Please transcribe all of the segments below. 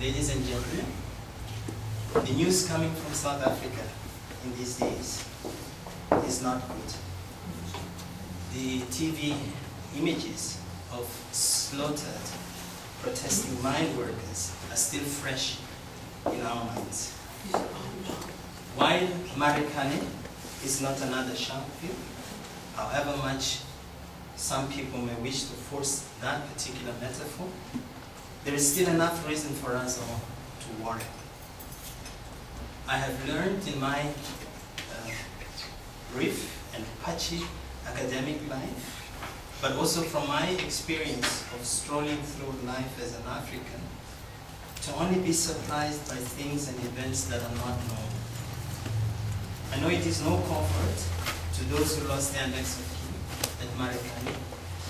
Ladies and gentlemen, the news coming from South Africa in these days is not good. The TV images of slaughtered protesting mine workers are still fresh in our minds. While Marikana is not another Sharpeville, however much some people may wish to force that particular metaphor, there is still enough reason for us all to worry. I have learned in my brief and patchy academic life, but also from my experience of strolling through life as an African, to only be surprised by things and events that are not known. I know it is no comfort to those who lost their legs of kin at Marikana,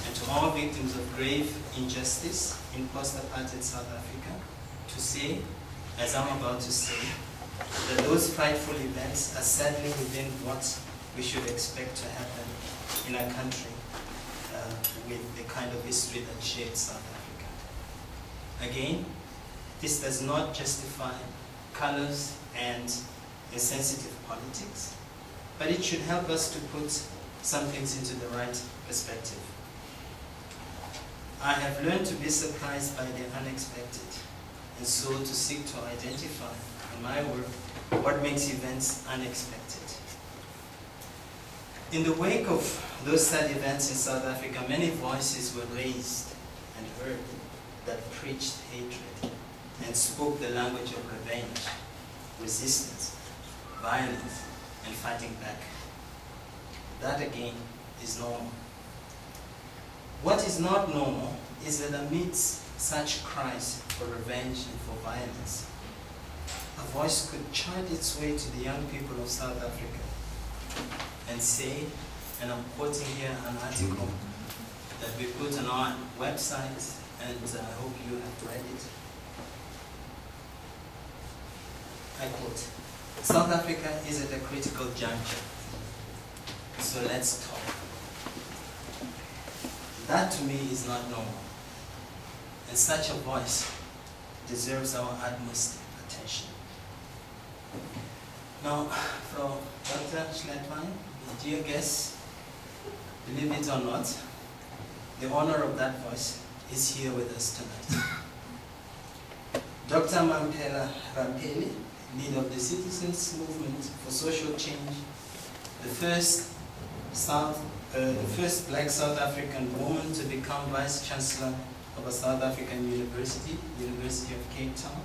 and to all victims of grave injustice in post-apartheid South Africa, to say, as I'm about to say, that those frightful events are sadly within what we should expect to happen in a country with the kind of history that shaped South Africa. Again, this does not justify colors and insensitive politics, but it should help us to put some things into the right perspective. I have learned to be surprised by the unexpected, and so to seek to identify in my work what makes events unexpected. In the wake of those sad events in South Africa, many voices were raised and heard that preached hatred and spoke the language of revenge, resistance, violence, and fighting back. That again is normal. What is not normal is that amidst such cries for revenge and for violence, a voice could chant its way to the young people of South Africa and say, and I'm quoting here an article that we put on our website, and I hope you have read it. I quote, "South Africa is at a critical juncture, so let's talk." That to me is not normal, and such a voice deserves our utmost attention. Now, from Dr. Schlettwein, the dear guest, believe it or not, the owner of that voice is here with us tonight. Dr. Mamphela Ramphele, leader of the Citizens' Movement for Social Change, the first black South African woman to become Vice Chancellor of a South African university, University of Cape Town,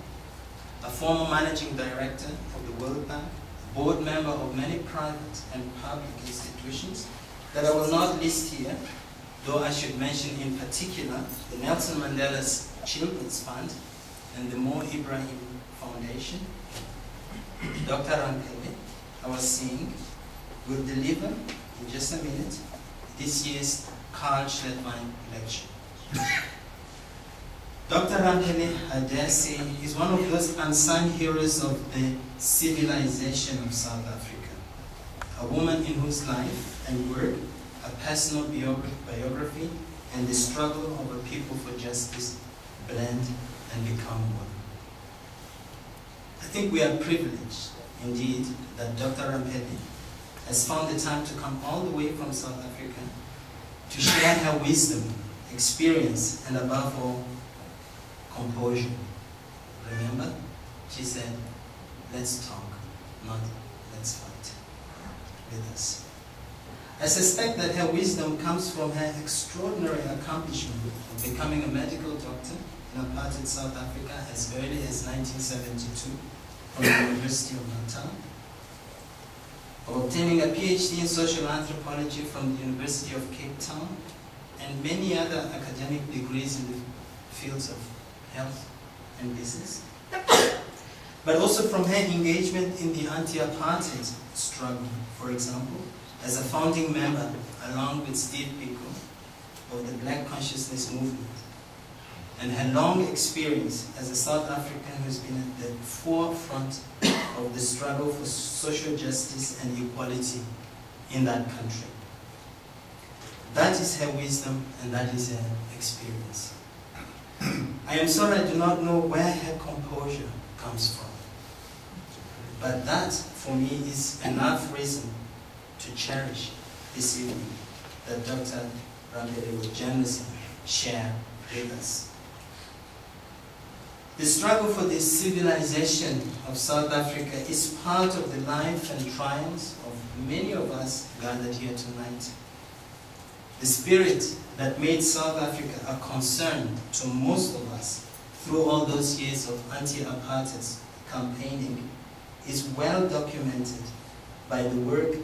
a former Managing Director of the World Bank, board member of many private and public institutions that I will not list here, though I should mention in particular the Nelson Mandela's Children's Fund and the Mo Ibrahim Foundation. Dr. Ramphele, I was seeing, will deliver in just a minute this year's Carl Schlettwein lecture. Dr. Ramphele, I dare say, is one of those unsung heroes of the civilization of South Africa, a woman in whose life and work, a personal biography, and the struggle of a people for justice blend and become one. I think we are privileged, indeed, that Dr. Ramphele has found the time to come all the way from South Africa to share her wisdom, experience, and above all, composure. Remember, she said, "Let's talk, not let's fight," with us. I suspect that her wisdom comes from her extraordinary accomplishment of becoming a medical doctor in apartheid South Africa as early as 1972 from the University of Natal, of obtaining a PhD in social anthropology from the University of Cape Town, and many other academic degrees in the fields of health and business, but also from her engagement in the anti-apartheid struggle, for example, as a founding member, along with Steve Biko, of the Black Consciousness Movement, and her long experience as a South African who's been at the forefront of the struggle for social justice and equality in that country. That is her wisdom, and that is her experience. I am sorry I do not know where her composure comes from. But that, for me, is enough reason to cherish this evening that Dr. Ramphele will generously share with us. The struggle for the civilization of South Africa is part of the life and triumphs of many of us gathered here tonight. The spirit that made South Africa a concern to most of us through all those years of anti-apartheid campaigning is well documented by the work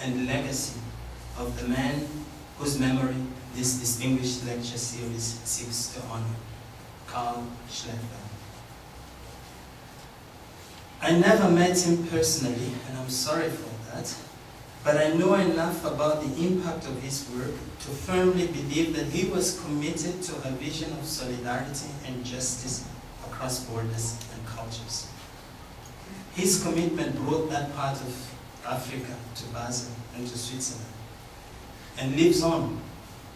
and legacy of the man whose memory this distinguished lecture series seeks to honor, Carl Schlettwein. I never met him personally, and I'm sorry for that, but I know enough about the impact of his work to firmly believe that he was committed to a vision of solidarity and justice across borders and cultures. His commitment brought that part of Africa to Basel and to Switzerland, and lives on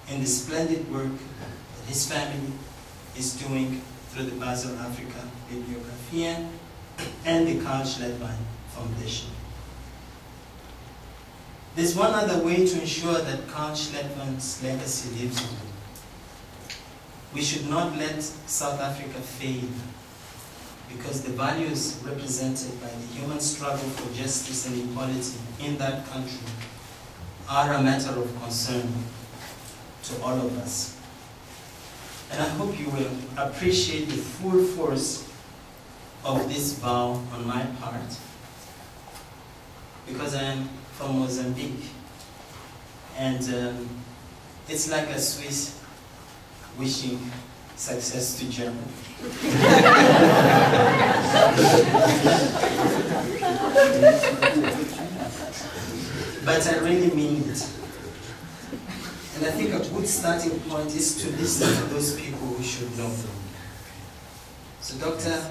in the splendid work that his family is doing through the Basel Africa Bibliographia and the Carl Schlettwein Foundation. There's one other way to ensure that Carl Schlettwein's legacy lives on. We should not let South Africa fail, because the values represented by the human struggle for justice and equality in that country are a matter of concern to all of us. And I hope you will appreciate the full force of this vow on my part, because I am from Mozambique, and it's like a Swiss wishing success to Germany. But I really mean it. And I think a good starting point is to listen to those people who should know them. So Dr.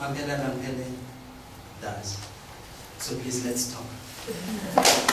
Mamphela Ramphele does. So please, let's talk.